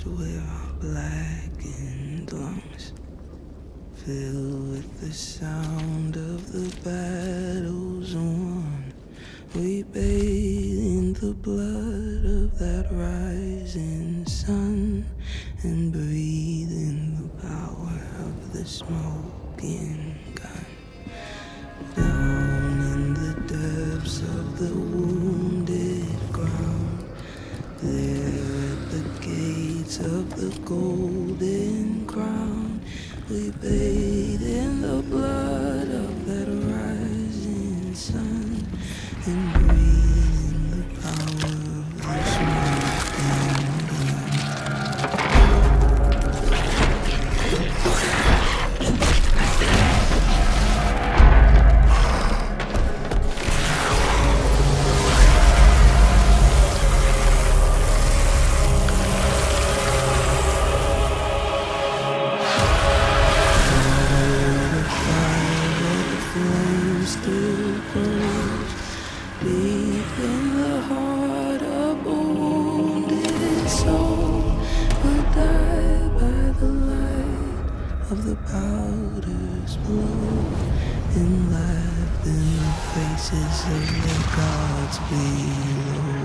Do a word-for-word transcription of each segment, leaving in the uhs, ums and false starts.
drenched with blackened lungs, filled with the sound of the battles won. We bathe in the blood of that rising sun and breathe in the power of the smoking gun. Down in the depths of the wounded ground, there at the gates of the golden crown, we bathe in the blood of that rising sun and breathe in the power of the powder's blow, and laughed in the faces of the gods below.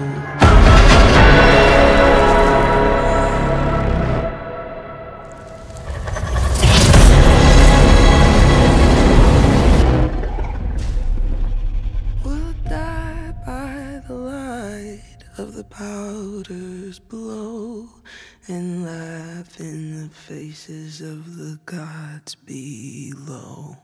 We'll die by the light of the powder's blow, and laugh in the faces of the gods below.